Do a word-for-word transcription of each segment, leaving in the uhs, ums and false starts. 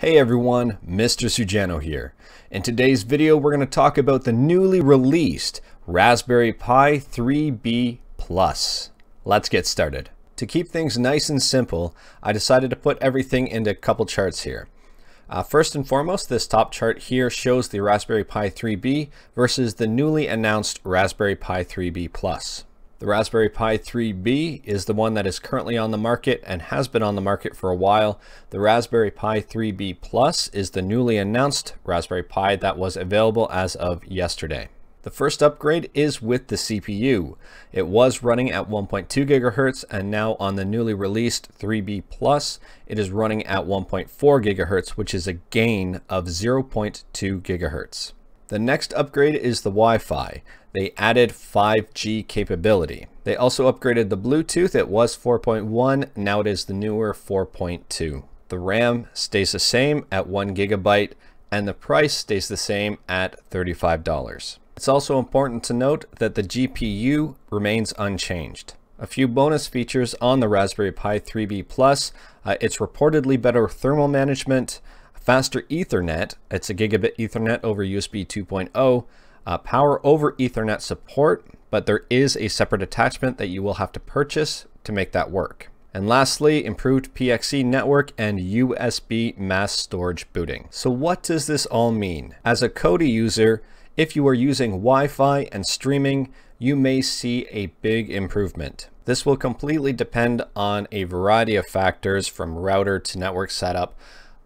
Hey everyone, Mister Sujano here. In today's video, we're going to talk about the newly released Raspberry Pi three B Plus. Let's get started. To keep things nice and simple, I decided to put everything into a couple charts here. Uh, first and foremost, this top chart here shows the Raspberry Pi three B versus the newly announced Raspberry Pi three B Plus. The Raspberry Pi three B is the one that is currently on the market and has been on the market for a while. The Raspberry Pi three B Plus is the newly announced Raspberry Pi that was available as of yesterday. The first upgrade is with the C P U. It was running at one point two gigahertz, and now on the newly released three B Plus, it is running at one point four gigahertz, which is a gain of zero point two gigahertz. The next upgrade is the Wi-Fi. They added five G capability. They also upgraded the Bluetooth. It was four point one, now it is the newer four point two. The RAM stays the same at one gigabyte, and the price stays the same at thirty-five dollars. It's also important to note that the G P U remains unchanged. A few bonus features on the Raspberry Pi three B Plus. Uh, it's reportedly better thermal management, faster Ethernet, it's a gigabit Ethernet over U S B two point oh, uh, power over Ethernet support, but there is a separate attachment that you will have to purchase to make that work. And lastly, improved P X E network and U S B mass storage booting. So what does this all mean? As a Kodi user, if you are using Wi-Fi and streaming, you may see a big improvement. This will completely depend on a variety of factors from router to network setup.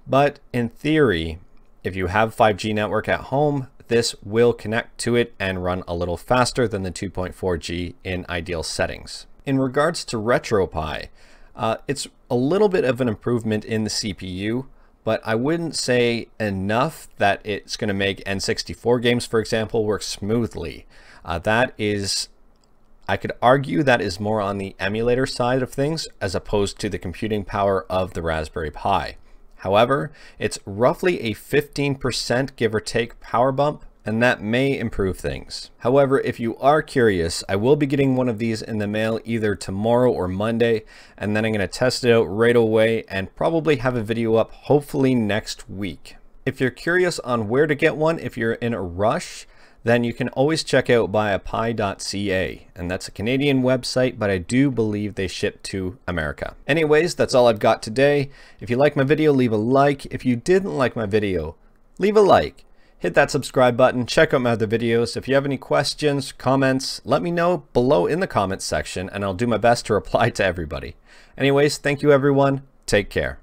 But in theory, if you have five G network at home, this will connect to it and run a little faster than the two point four G in ideal settings. In regards to RetroPie, uh, it's a little bit of an improvement in the C P U, but I wouldn't say enough that it's going to make N sixty-four games, for example, work smoothly. Uh, that is, I could argue that is more on the emulator side of things as opposed to the computing power of the Raspberry Pi. However, it's roughly a fifteen percent give or take power bump, and that may improve things. However, if you are curious, I will be getting one of these in the mail either tomorrow or Monday, and then I'm going to test it out right away and probably have a video up hopefully next week. If you're curious on where to get one, if you're in a rush, then you can always check out buyapi dot C A, and that's a Canadian website, but I do believe they ship to America. Anyways, that's all I've got today. If you like my video, leave a like. If you didn't like my video, leave a like. Hit that subscribe button, check out my other videos. If you have any questions, comments, let me know below in the comments section, and I'll do my best to reply to everybody. Anyways, thank you everyone, take care.